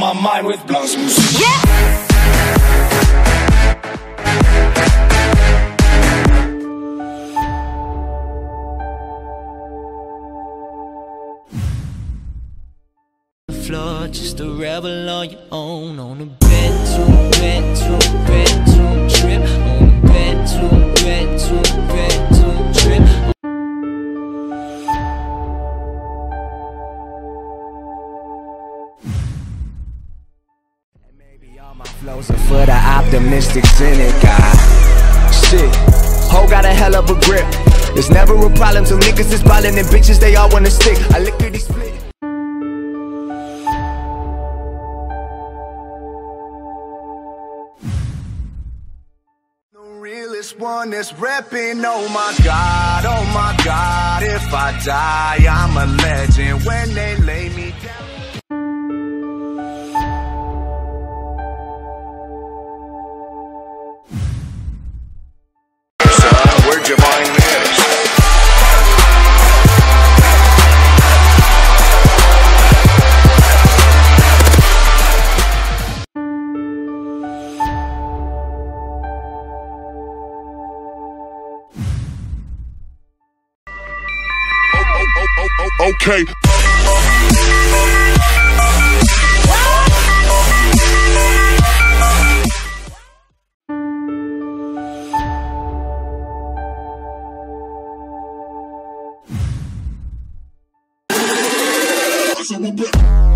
My mind with blows music. Yeah. The floor, just a rebel on your own. On a bedroom trip. On a bedroom trip. My flows are for the optimistic cynic. Shit, ho got a hell of a grip. There's never a problem till niggas is ballin' and bitches they all wanna stick. I lick through these split. The realest one that's reppin'. Oh my God, if I die, I'm a legend. When they lay me down. Okay. So